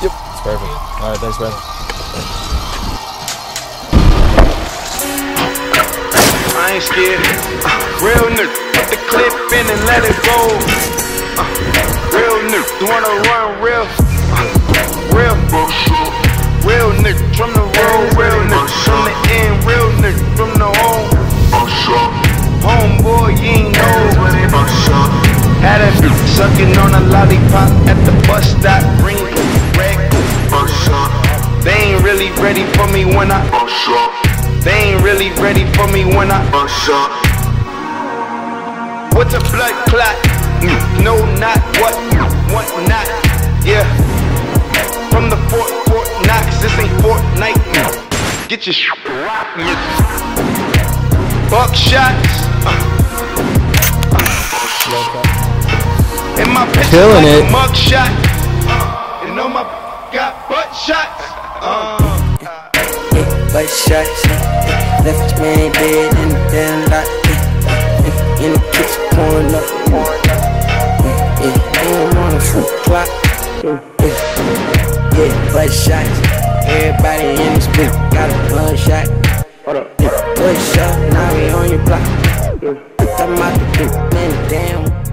Yep, it's perfect. Alright, thanks, man. I ain't scared. Real nerd, put the clip in and let it go. Real nerd, you wanna run real? Real buck shot. Real nerd, from the road, real nerd, from the end, real nerd, from the home. Buck shot. Homeboy, you ain't know what it buck shot. Had a bitch sucking on a lollipop at the bus stop. They ain't really ready for me when I bust up. They ain't really ready for me when I bust up. What's a blood clot? No, not what? What not? Yeah. From the Fort Knox, this ain't Fortnite. Get your shit rocked. Buck shots. In my pistol, killing like it. Mug shot. And on my got butt shots. Butt shots, left me in bed in the damn lot, in the kitchen pouring up, ain't on the food clock, butt shots, everybody in this bitch got a blood shot, butt shot, now we on your block, I'm out the bitch, man, damn.